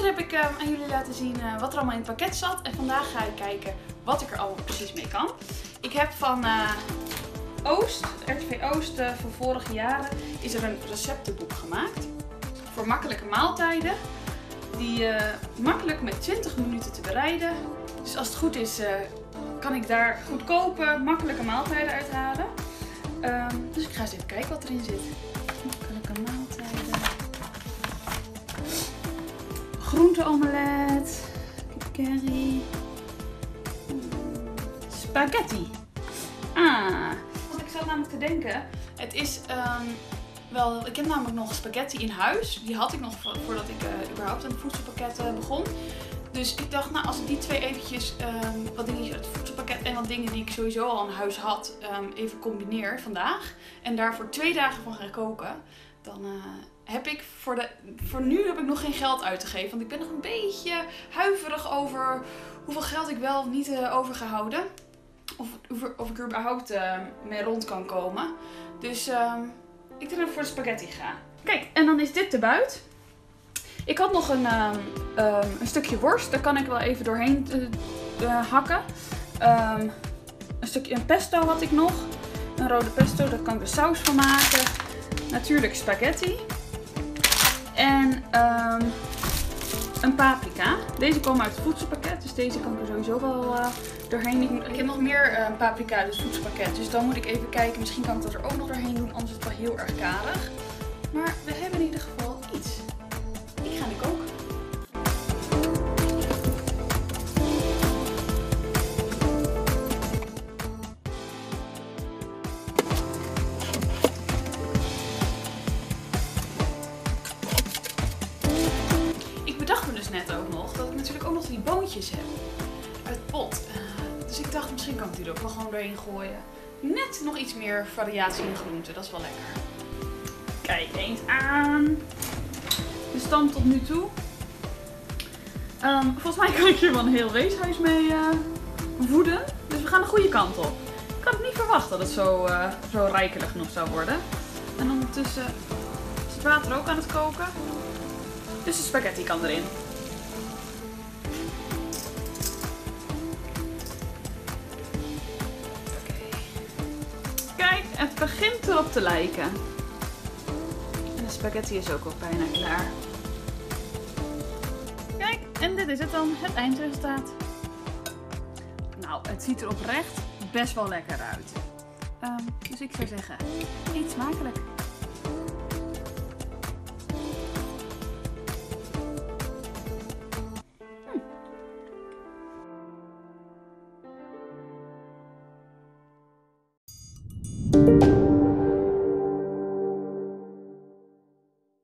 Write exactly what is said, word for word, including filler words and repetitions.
Gisteren heb ik uh, aan jullie laten zien uh, wat er allemaal in het pakket zat. En vandaag ga ik kijken wat ik er allemaal precies mee kan. Ik heb van uh, Oost, R T V Oost uh, van vorige jaren, is er een receptenboek gemaakt. Voor makkelijke maaltijden. Die uh, makkelijk met twintig minuten te bereiden. Dus als het goed is uh, kan ik daar goedkope, makkelijke maaltijden uithalen. Uh, dus ik ga eens even kijken wat erin zit. Makkelijke maaltijden. Groenteomelet, curry, spaghetti. Ah, want ik zat namelijk te denken, het is um, wel, ik heb namelijk nog spaghetti in huis. Die had ik nog voordat ik uh, überhaupt aan het voedselpakket uh, begon. Dus ik dacht, nou, als ik die twee eventjes, um, wat dingetjes uit het voedselpakket en wat dingen die ik sowieso al in huis had, um, even combineer vandaag. En daar voor twee dagen van ga koken. Dan uh, heb ik voor, de, voor nu heb ik nog geen geld uit te geven. Want ik ben nog een beetje huiverig over hoeveel geld ik wel of niet uh, overgehouden. Of, of ik er überhaupt uh, mee rond kan komen. Dus uh, ik denk dat ik voor de spaghetti ga. Kijk, en dan is dit de buit. Ik had nog een, um, um, een stukje worst. Daar kan ik wel even doorheen uh, uh, hakken. Um, een stukje een pesto had ik nog. Een rode pesto, daar kan ik de saus van maken. Natuurlijk spaghetti. En um, een paprika. Deze komen uit het voedselpakket. Dus deze kan ik er sowieso wel uh, doorheen. Ik, moet, ik heb nog meer uh, paprika, dus voedselpakket. Dus dan moet ik even kijken. Misschien kan ik dat er ook nog doorheen doen. Anders is het wel heel erg karig. Maar we hebben in ieder geval iets. Ik ga nu koken. Net ook nog, dat ik natuurlijk ook nog die boontjes heb uit pot. Uh, dus ik dacht, misschien kan ik die er ook wel gewoon doorheen gooien. Net nog iets meer variatie in groenten, dat is wel lekker. Kijk eens aan. De stam tot nu toe. Um, volgens mij kan ik hier wel een heel weeshuis mee uh, voeden. Dus we gaan de goede kant op. Ik had het niet verwacht dat het zo, uh, zo rijkelig nog zou worden. En ondertussen is het water ook aan het koken. Dus de spaghetti kan erin. Het begint erop te lijken. En de spaghetti is ook al bijna klaar. Kijk, en dit is het dan, het eindresultaat. Nou, het ziet er oprecht best wel lekker uit. Um, dus ik zou zeggen, eet smakelijk.